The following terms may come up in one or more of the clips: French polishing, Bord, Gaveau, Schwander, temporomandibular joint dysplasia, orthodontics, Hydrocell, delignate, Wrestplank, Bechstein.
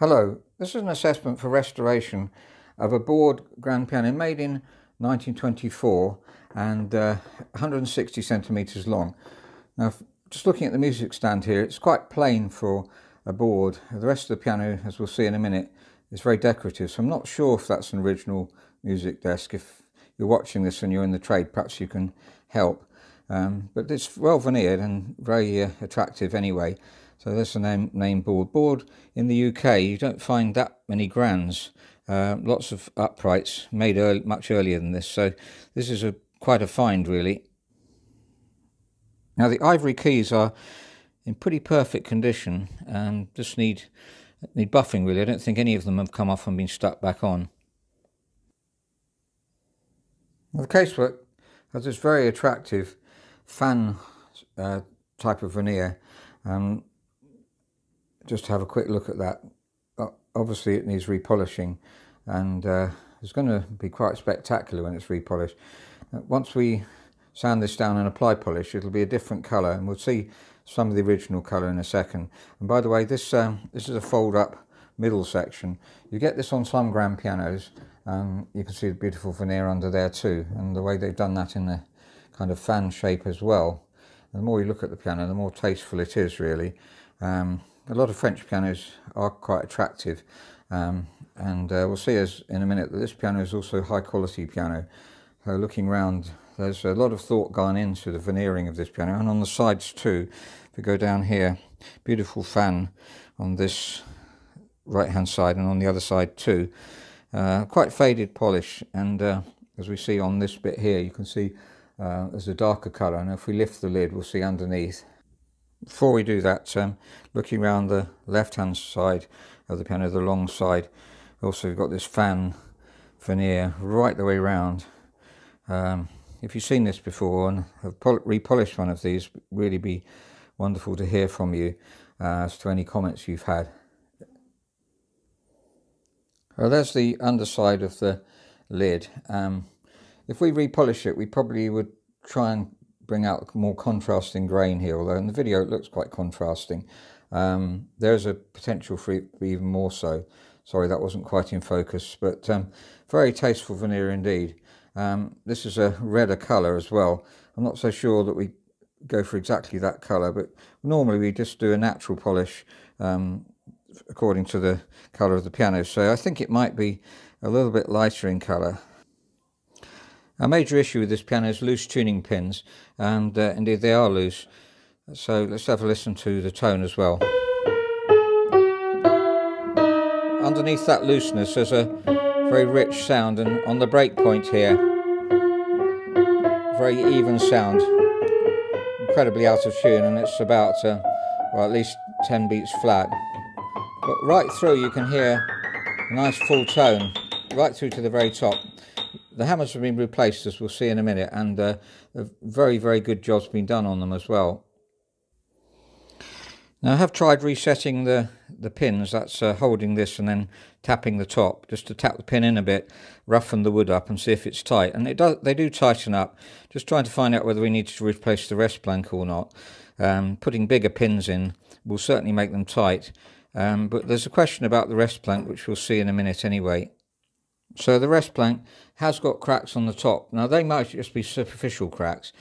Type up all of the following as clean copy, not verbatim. Hello, this is an assessment for restoration of a Bord grand piano made in 1924 and 160 centimetres long. Now, just looking at the music stand here, it's quite plain for a Bord. The rest of the piano, as we'll see in a minute, is very decorative, so I'm not sure if that's an original music desk. If you're watching this and you're in the trade, perhaps you can help. But it's well veneered and very attractive anyway. So there's the name Bord. Bord in the UK, you don't find that many grands. Lots of uprights made much earlier than this. So this is quite a find, really. Now the ivory keys are in pretty perfect condition and just need buffing, really. I don't think any of them have come off and been stuck back on. Now, the casework has this very attractive fan type of veneer. Just have a quick look at that. Obviously it needs repolishing, and it's going to be quite spectacular when it's repolished. Once we sand this down and apply polish, it'll be a different colour, and we'll see some of the original colour in a second. And by the way, this is a fold up middle section. You get this on some grand pianos, and you can see the beautiful veneer under there too, and the way they've done that in the kind of fan shape as well. And the more you look at the piano, the more tasteful it is, really. A lot of French pianos are quite attractive, and we'll see in a minute that this piano is also a high quality piano. So looking round, there's a lot of thought gone into the veneering of this piano, and on the sides too. If we go down here, beautiful fan on this right hand side and on the other side too. Quite faded polish, and as we see on this bit here, you can see there's a darker colour, and if we lift the lid we'll see underneath. Before we do that, looking around the left hand side of the piano, the long side, also we've got this fan veneer right the way round. If you've seen this before and have repolished one of these, it'd really be wonderful to hear from you as to any comments you've had. Well, there's the underside of the lid. If we repolish it, we probably would try and bring out more contrasting grain here, although in the video it looks quite contrasting. There's a potential for it to be even more so. Sorry, that wasn't quite in focus, but very tasteful veneer indeed. This is a redder colour as well. I'm not so sure that we go for exactly that colour, but normally we just do a natural polish according to the colour of the piano, so I think it might be a little bit lighter in colour. A major issue with this piano is loose tuning pins, and indeed they are loose. So let's have a listen to the tone as well. Underneath that looseness there's a very rich sound, and on the break point here, very even sound, incredibly out of tune, and it's about well, at least 10 beats flat. But right through you can hear a nice full tone, right through to the very top. The hammers have been replaced, as we'll see in a minute, and a very, very good job's been done on them as well. Now I have tried resetting the pins, that's holding this and then tapping the top, just to tap the pin in a bit, roughen the wood up and see if it's tight. And they do tighten up. Just trying to find out whether we need to replace the Wrestplank or not. Putting bigger pins in will certainly make them tight, but there's a question about the Wrestplank which we'll see in a minute anyway. So the Wrestplank has got cracks on the top. Now they might just be superficial cracks,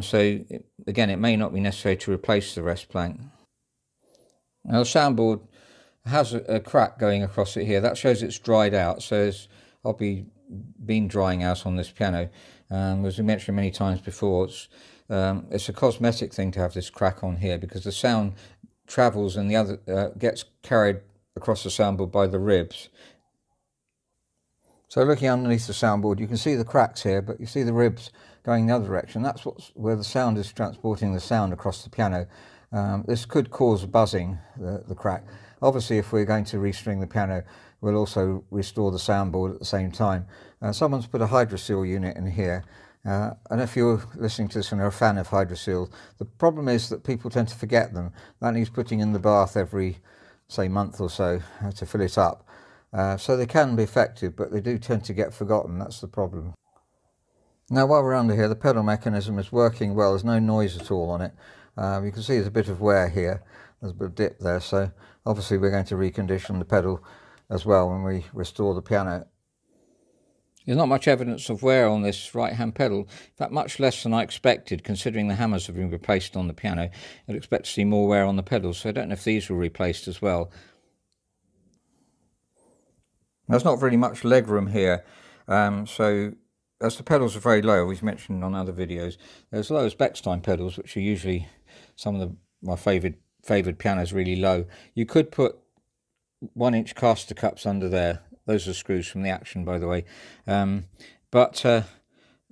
so again it may not be necessary to replace the Wrestplank. Now the soundboard has a crack going across it here. That shows it's dried out, so it's obviously been drying out on this piano. As we mentioned many times before, it's a cosmetic thing to have this crack on here because the sound travels and the other gets carried across the soundboard by the ribs. So looking underneath the soundboard, you can see the cracks here, but you see the ribs going the other direction. That's where the sound is transporting the sound across the piano. This could cause buzzing, the crack. Obviously, if we're going to restring the piano, we'll also restore the soundboard at the same time. Someone's put a Hydrocell unit in here. And if you're listening to this and are a fan of Hydrocell, the problem is that people tend to forget them. That needs putting in the bath every, say, month or so to fill it up. So they can be effective, but they do tend to get forgotten. That's the problem. Now while we're under here, the pedal mechanism is working well. There's no noise at all on it. You can see there's a bit of wear here. There's a bit of dip there, so Obviously we're going to recondition the pedal as well when we restore the piano. There's not much evidence of wear on this right-hand pedal, in fact much less than I expected considering the hammers have been replaced on the piano. I'd expect to see more wear on the pedals, so I don't know if these were replaced as well. There's not really much leg room here, so as the pedals are very low, we've mentioned on other videos, they're as low as Bechstein pedals, which are usually some of my favoured pianos really low. You could put 1-inch caster cups under there. Those are screws from the action, by the way.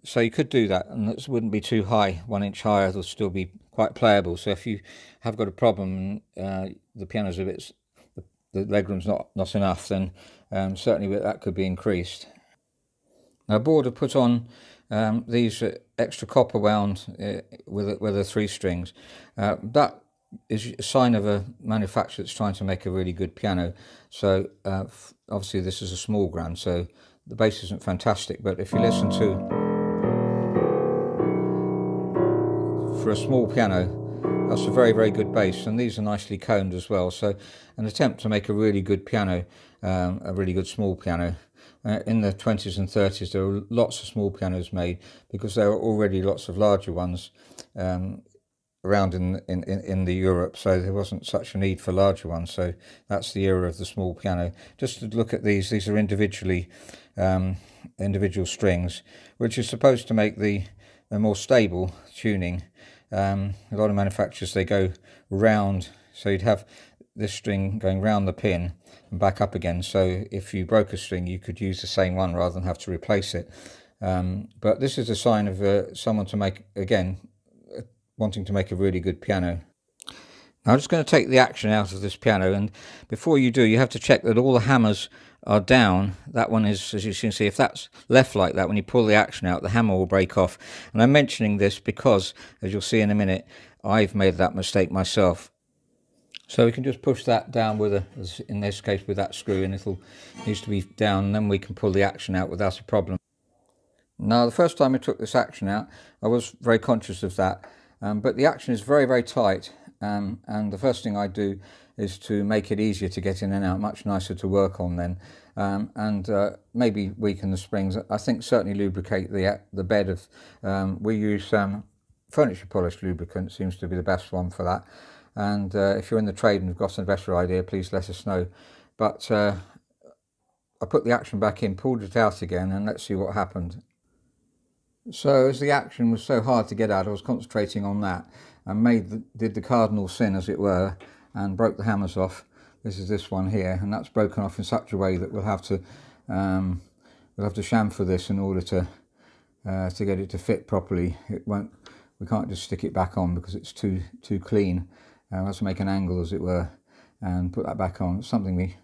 So you could do that, and this wouldn't be too high. 1 inch higher, it'll still be quite playable. So if you have got a problem, the piano's a bit, the legroom's not enough, then certainly that could be increased. Now, Bord have put on these extra copper wound with the 3 strings. That is a sign of a manufacturer that's trying to make a really good piano. So obviously this is a small grand, so the bass isn't fantastic, but if you listen to, for a small piano, that's a very, very good bass, and these are nicely coned as well. So an attempt to make a really good piano, a really good small piano. In the 20s and 30s there were lots of small pianos made because there were already lots of larger ones around in the Europe, so there wasn't such a need for larger ones. So that's the era of the small piano. Just to look at these are individual strings, which is supposed to make the more stable tuning. A lot of manufacturers, they go round, so you'd have this string going round the pin and back up again, so if you broke a string you could use the same one rather than have to replace it. But this is a sign of someone to make, again, wanting to make a really good piano. Now I'm just going to take the action out of this piano, and before you do you have to check that all the hammers are down. That one is, as you can see, if that's left like that, when you pull the action out the hammer will break off. And I'm mentioning this because, as you'll see in a minute, I've made that mistake myself. So we can just push that down with in this case with that screw, and it'll needs to be down, and then we can pull the action out without a problem. Now the first time I took this action out I was very conscious of that, but the action is very, very tight. And the first thing I do is to make it easier to get in and out, much nicer to work on then, and maybe weaken the springs. I think certainly lubricate the bed of, we use furniture polish lubricant, seems to be the best one for that. And if you're in the trade and have got a better idea, please let us know. But I put the action back in, pulled it out again, and let's see what happened. So as the action was so hard to get out, I was concentrating on that and did the cardinal sin, as it were, and broke the hammers off. This is this one here, and that's broken off in such a way that we'll have to chamfer this in order to get it to fit properly. It won't, we can't just stick it back on because it's too clean. We'll have to make an angle, as it were, and put that back on. It's something we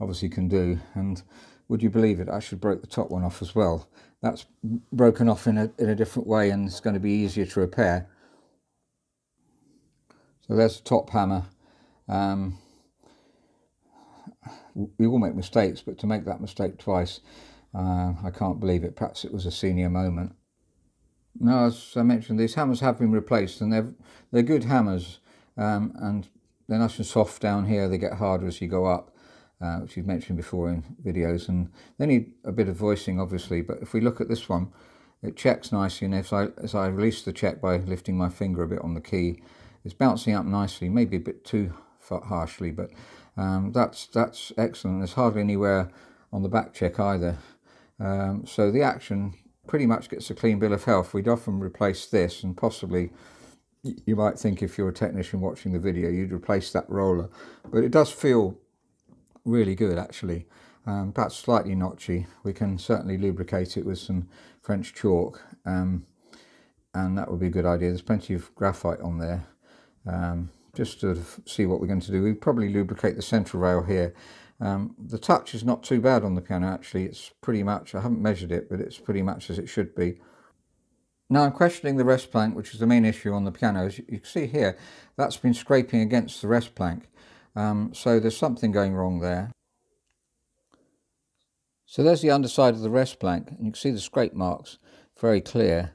obviously can do. And would you believe it, I actually broke the top one off as well. That's broken off in a different way, and it's going to be easier to repair. So there's the top hammer. We all make mistakes, but to make that mistake twice, I can't believe it. Perhaps it was a senior moment. Now, as I mentioned, these hammers have been replaced, and they're good hammers, and they're nice and soft down here. They get harder as you go up, which you've mentioned before in videos, and they need a bit of voicing, obviously. But if we look at this one, it checks nicely, and as I release the check by lifting my finger a bit on the key, it's bouncing up nicely, maybe a bit too harshly, but that's excellent. There's hardly anywhere on the back check either. So the action pretty much gets a clean bill of health. We'd often replace this, and possibly you might think if you're a technician watching the video, you'd replace that roller. But it does feel really good, actually. That's slightly notchy. We can certainly lubricate it with some French chalk, and that would be a good idea. There's plenty of graphite on there. Just to see what we're going to do, we probably lubricate the central rail here. The touch is not too bad on the piano, actually. It's pretty much, I haven't measured it, but it's pretty much as it should be. Now I'm questioning the rest plank, which is the main issue on the piano. As you can see here, that's been scraping against the rest plank, so there's something going wrong there. So there's the underside of the rest plank, and you can see the scrape marks very clear.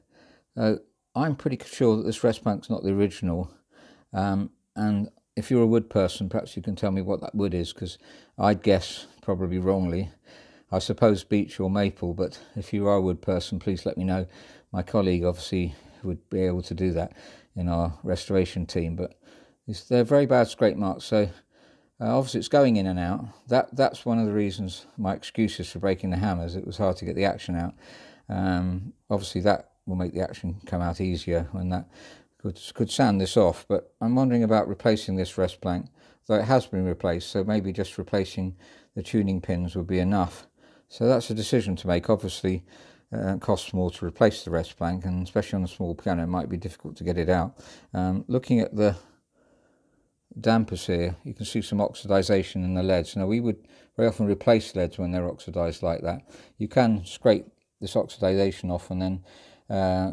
I'm pretty sure that this rest plank's not the original, and if you're a wood person, perhaps you can tell me what that wood is, because I'd guess, probably wrongly, I suppose beech or maple, but if you are a wood person, please let me know. My colleague obviously would be able to do that in our restoration team, but they're very bad scrape marks, so obviously it's going in and out. That's one of the reasons, my excuses for breaking the hammers, it was hard to get the action out. Obviously that will make the action come out easier when that could sand this off, but I'm wondering about replacing this rest plank, though it has been replaced, so maybe just replacing the tuning pins would be enough. So that's a decision to make. Obviously it costs more to replace the rest plank, and especially on a small piano it might be difficult to get it out. Looking at the dampers here, you can see some oxidization in the leads. Now we would very often replace leads when they're oxidized like that. You can scrape this oxidization off and then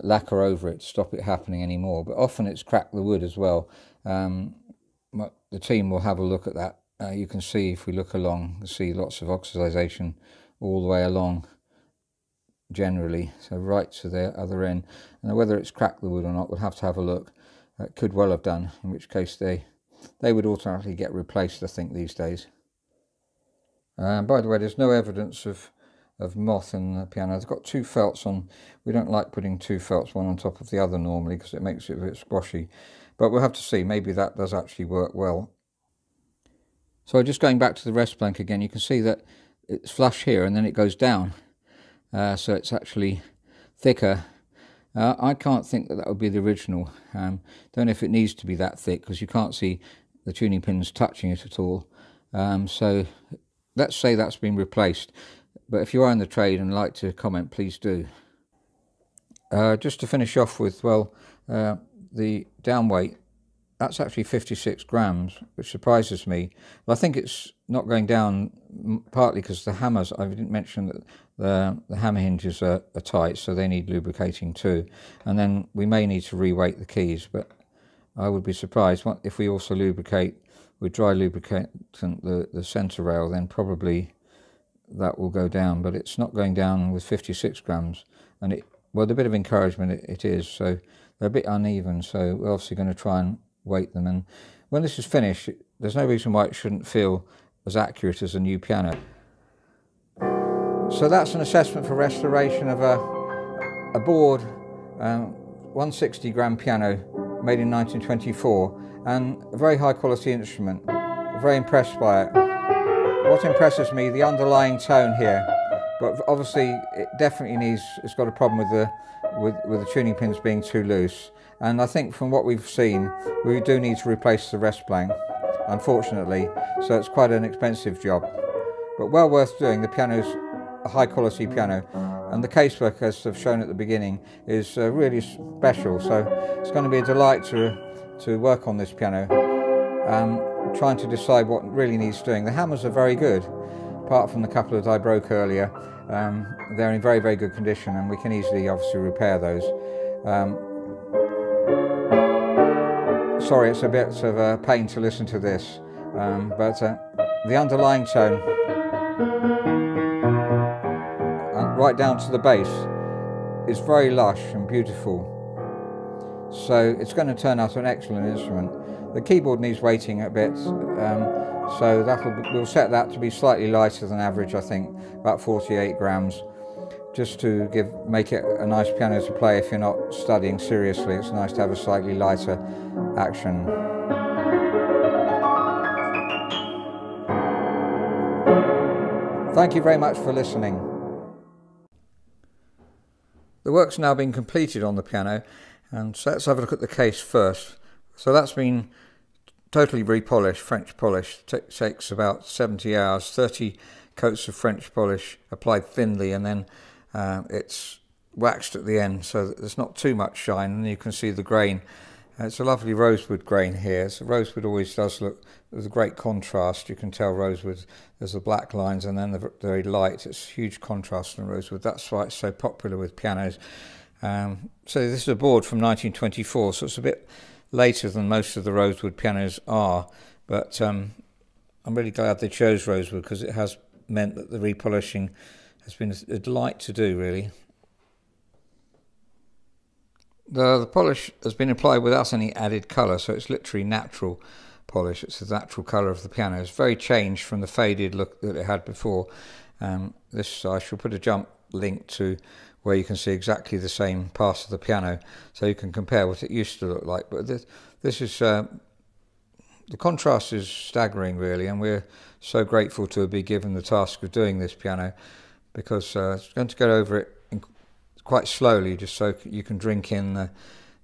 lacquer over it to stop it happening anymore, but often it's cracked the wood as well. The team will have a look at that. You can see, if we look along, you see lots of oxidization all the way along generally, so right to the other end. Now whether it's cracked the wood or not, we'll have to have a look. It could well have done, in which case they would automatically get replaced, I think, these days. By the way, there's no evidence of moth in the piano. I've got two felts on. We don't like putting two felts one on top of the other normally, because it makes it a bit squashy, but we'll have to see. Maybe that does actually work well. So just going back to the rest plank again, you can see that it's flush here and then it goes down, so it's actually thicker. I can't think that would be the original. Don't know if it needs to be that thick, because you can't see the tuning pins touching it at all. So let's say that's been replaced, but if you are in the trade and like to comment, please do. Just to finish off with, well, the down weight, that's actually 56 grams, which surprises me. Well, I think it's not going down partly because the hammers, I didn't mention that the hammer hinges are tight, so they need lubricating too. And then we may need to reweight the keys, but I would be surprised if we also lubricate with dry lubricant the centre rail, then probably that will go down, but it's not going down with 56 grams. And it, well, a bit of encouragement it is, so they're a bit uneven, so we're obviously going to try and weight them. And when this is finished, there's no reason why it shouldn't feel as accurate as a new piano. So that's an assessment for restoration of a Bord 160 gram piano made in 1924, and a very high quality instrument. I'm very impressed by it. What impresses me, the underlying tone here, but obviously it definitely it's got a problem with the tuning pins being too loose. And I think from what we've seen, we do need to replace the rest plank, unfortunately, so it's quite an expensive job, but well worth doing. The piano's a high quality piano, and the casework, as I've shown at the beginning, is really special, so it's going to be a delight to work on this piano. Trying to decide what really needs doing. The hammers are very good, apart from the couple that I broke earlier. They're in very, very good condition, and we can easily obviously repair those. Sorry, it's a bit of a pain to listen to this, but the underlying tone, and right down to the bass, is very lush and beautiful. So it's going to turn out an excellent instrument. The keyboard needs weighting a bit, so we'll set that to be slightly lighter than average, I think, about 48 grams, just to make it a nice piano to play if you're not studying seriously. It's nice to have a slightly lighter action. Thank you very much for listening. The work's now been completed on the piano, and so let's have a look at the case first. So that's been totally repolished, French polished. Takes about 70 hours, 30 coats of French polish applied thinly, and then it's waxed at the end so that there's not too much shine, and you can see the grain. It's a lovely rosewood grain here. So rosewood always does look, there's a great contrast. You can tell rosewood, there's the black lines and then the very light. It's huge contrast in rosewood. That's why it's so popular with pianos. So this is a Bord from 1924, so it's a bit later than most of the rosewood pianos are, but I'm really glad they chose rosewood, because it has meant that the repolishing has been a delight to do, really. The polish has been applied without any added colour, so it's literally natural. polish. It's the natural colour of the piano. It's very changed from the faded look that it had before. This I shall put a jump link to where you can see exactly the same parts of the piano, so you can compare what it used to look like. But this is the contrast is staggering, really, and we're so grateful to be given the task of doing this piano, because it's going to go over it in quite slowly, just so you can drink in the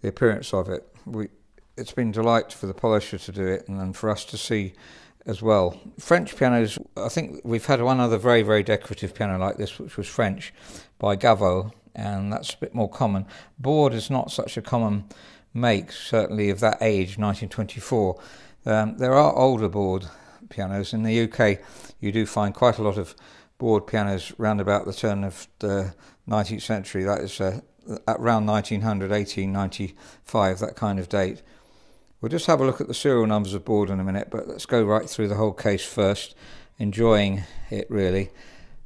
appearance of it. It's been a delight for the polisher to do it, and for us to see as well. French pianos, I think we've had one other very, very decorative piano like this, which was French, by Gaveau, and that's a bit more common. Bord is not such a common make, certainly of that age, 1924. There are older Bord pianos. In the UK, you do find quite a lot of Bord pianos round about the turn of the 19th century, that is around 1900, 1895, that kind of date. We'll just have a look at the serial numbers of Bord in a minute, but let's go right through the whole case first, enjoying it really,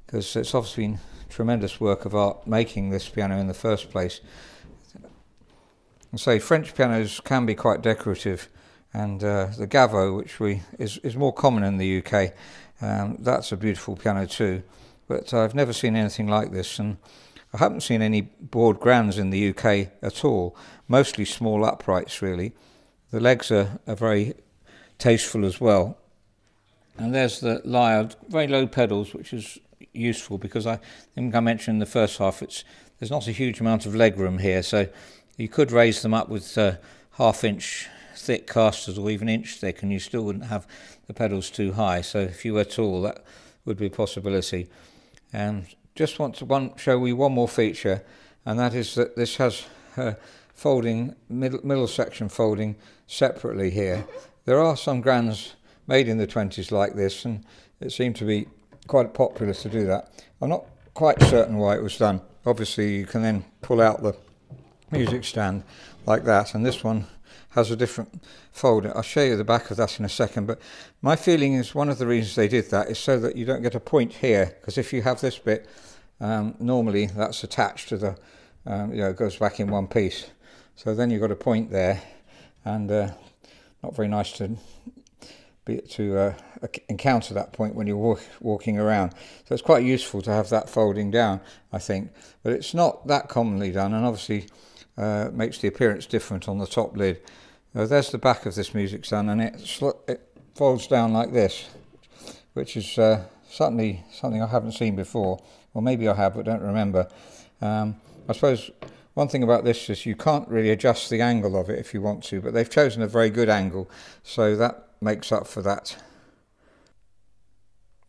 because it's obviously been tremendous work of art making this piano in the first place. And so French pianos can be quite decorative, and the Gaveau, which is more common in the UK, that's a beautiful piano too, but I've never seen anything like this, and I haven't seen any Bord grands in the UK at all, mostly small uprights really. The legs are very tasteful as well. And there's the lyre, very low pedals, which is useful because I think I mentioned in the first half, there's not a huge amount of leg room here, so you could raise them up with half-inch thick casters or even inch thick, and you still wouldn't have the pedals too high. So if you were tall, that would be a possibility. And just want to show you one more feature, and that is that this has folding, middle section folding separately here. There are some grands made in the 20s like this, and it seemed to be quite popular to do that. I'm not quite certain why it was done. Obviously you can then pull out the music stand like that, and this one has a different fold. I'll show you the back of that in a second, but my feeling is one of the reasons they did that is so that you don't get a point here, because if you have this bit, normally that's attached to the, you know, it goes back in one piece. So then you've got a point there, and not very nice to encounter that point when you're walking around. So it's quite useful to have that folding down, I think. But it's not that commonly done, and obviously makes the appearance different on the top lid. There's the back of this music stand, and it folds down like this, which is certainly something I haven't seen before. Or maybe I have, but don't remember. I suppose one thing about this is you can't really adjust the angle of it if you want to, but they've chosen a very good angle, so that makes up for that.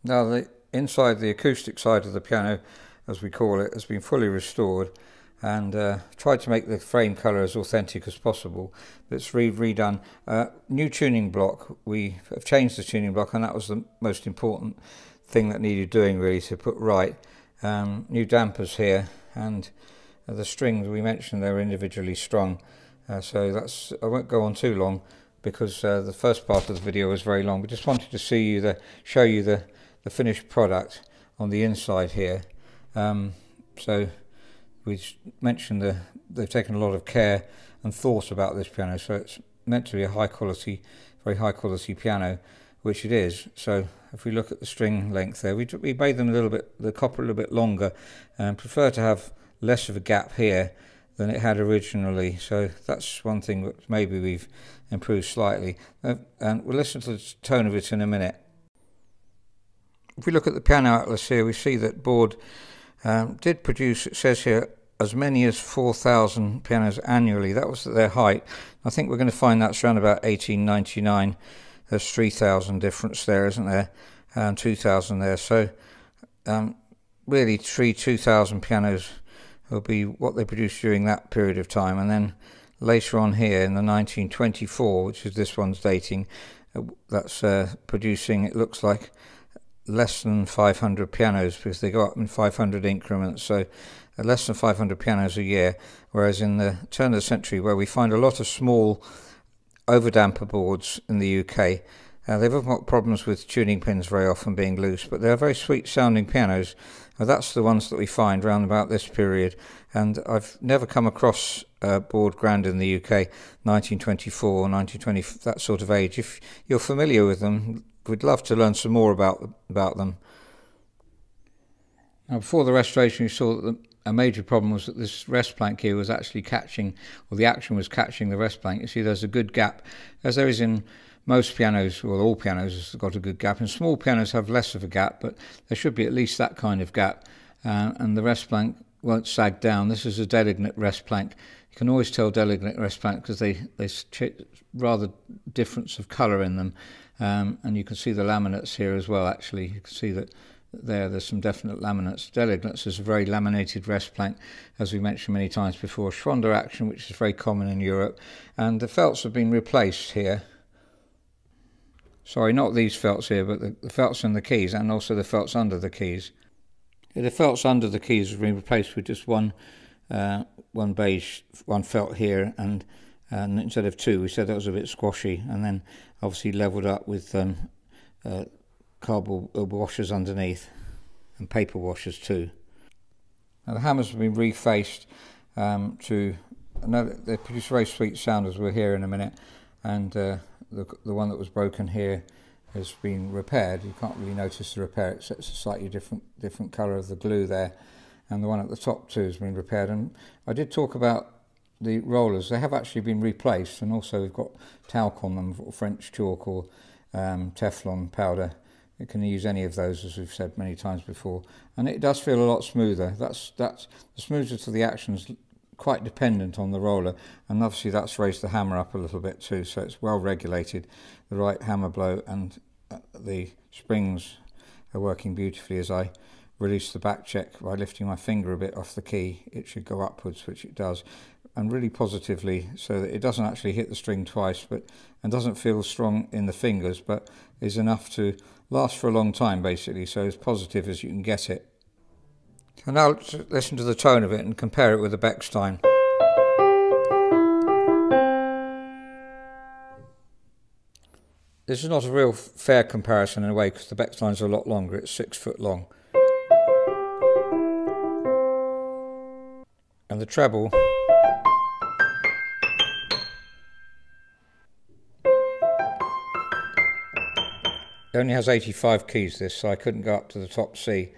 Now inside, the acoustic side of the piano, as we call it, has been fully restored, and tried to make the frame colour as authentic as possible. It's redone. New tuning block. We have changed the tuning block, and that was the most important thing that needed doing really, to put right. New dampers here, and the strings we mentioned, they're individually strung, so that's, I won't go on too long because the first part of the video was very long. We just wanted to show you the finished product on the inside here. So we mentioned they've taken a lot of care and thought about this piano, so it's meant to be a high quality, very high quality piano, which it is. So if we look at the string length there, we made them a little bit, the copper a little bit longer, and prefer to have less of a gap here than it had originally, so that's one thing that maybe we've improved slightly, and we'll listen to the tone of it in a minute. If we look at the piano atlas here, we see that Bord did produce, it says here, as many as 4,000 pianos annually. That was at their height. I think we're going to find that's around about 1899. There's 3,000 difference there, isn't there, and 2,000 there, so really 2,000 pianos will be what they produced during that period of time. And then later on here in the 1924, which is this one's dating, that's producing, it looks like, less than 500 pianos, because they go up in 500 increments, so less than 500 pianos a year, whereas in the turn of the century, where we find a lot of small overdamper boards in the UK, They've got problems with tuning pins very often being loose, but they're very sweet sounding pianos. That's the ones that we find round about this period, and I've never come across Bord grand in the UK, 1924, 1920, that sort of age. If you're familiar with them, we'd love to learn some more about them. Now, before the restoration, we saw that a major problem was that this rest plank here was actually catching, or the action was catching the rest plank. You see there's a good gap, as there is in most pianos, well, all pianos have got a good gap, and small pianos have less of a gap, but there should be at least that kind of gap, and the rest plank won't sag down. This is a delignate rest plank. You can always tell delignate rest plank because they rather difference of colour in them, and you can see the laminates here as well. Actually, you can see that there's some definite laminates. Delignates is a very laminated rest plank, as we mentioned many times before. Schwander action, which is very common in Europe, and the felts have been replaced here. Sorry, not these felts here, but the felts in the keys, and also the felts under the keys. The felts under the keys have been replaced with just one beige, one felt here, and instead of two, we said that was a bit squashy, and then obviously levelled up with cardboard washers underneath, and paper washers too. Now the hammers have been refaced to another. They produce very sweet sound, as we'll hear in a minute, and the one that was broken here has been repaired. You can't really notice the repair, it's a slightly different colour of the glue there, and the one at the top too has been repaired. And I did talk about the rollers. They have actually been replaced, and also we've got talc on them, or French chalk, or Teflon powder. You can use any of those, as we've said many times before, and it does feel a lot smoother. That's the smoothness of the action's quite dependent on the roller, and obviously that's raised the hammer up a little bit too, so it's well regulated. The right hammer blow and the springs are working beautifully. As I release the back check by lifting my finger a bit off the key, it should go upwards, which it does, and really positively, so that it doesn't actually hit the string twice, but and doesn't feel strong in the fingers, but is enough to last for a long time basically, so as positive as you can get it. So now let's listen to the tone of it and compare it with the Bechstein. This is not a real fair comparison in a way, because the Bechstein's a lot longer, it's 6 foot long. And the treble only has 85 keys this, so I couldn't go up to the top C.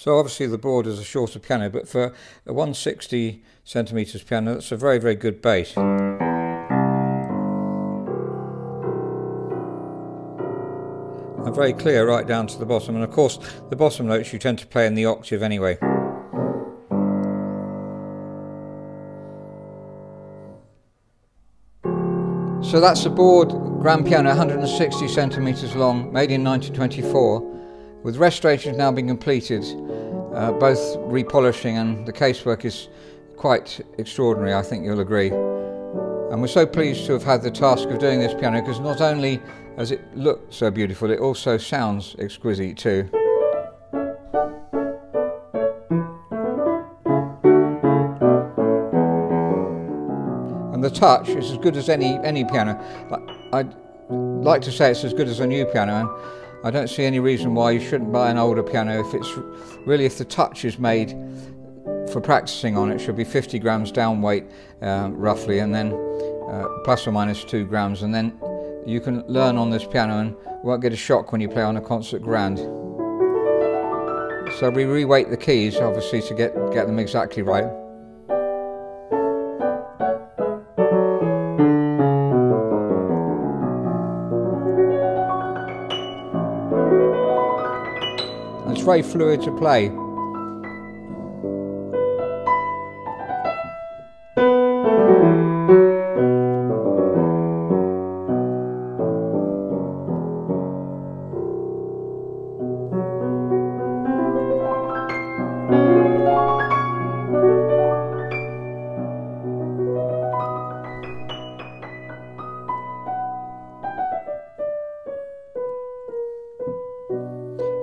So obviously the Bord is a shorter piano, but for a 160 centimetres piano, that's a very, very good bass. And very clear right down to the bottom, and of course the bottom notes you tend to play in the octave anyway. So that's the Bord grand piano, 160 centimetres long, made in 1924. With restorations now being completed, both repolishing and the casework is quite extraordinary, I think you'll agree. And we're so pleased to have had the task of doing this piano, because not only does it look so beautiful, it also sounds exquisite too. And the touch is as good as any piano. I'd like to say it's as good as a new piano, and I don't see any reason why you shouldn't buy an older piano. If the touch is made for practicing on, it should be 50 grams down weight roughly, and then plus or minus 2 grams, and then you can learn on this piano and won't get a shock when you play on a concert grand. So we reweight the keys obviously to get them exactly right. It's very fluid to play.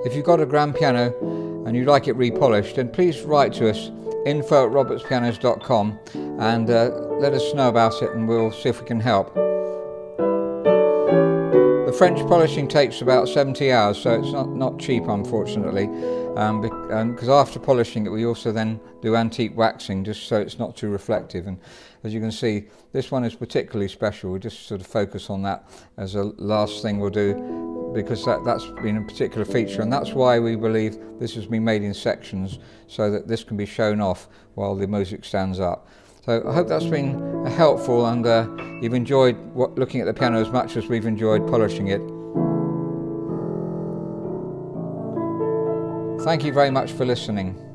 If you you've got a grand piano and you'd like it repolished, then please write to us, info@robertspianos.com, and let us know about it and we'll see if we can help. The French polishing takes about 70 hours, so it's not cheap, unfortunately, because after polishing it we also then do antique waxing, just so it's not too reflective. And as you can see, this one is particularly special. We'll just sort of focus on that as a last thing we'll do, because that's been a particular feature, and that's why we believe this has been made in sections, so that this can be shown off while the music stands up. So I hope that's been helpful, and you've enjoyed looking at the piano as much as we've enjoyed polishing it. Thank you very much for listening.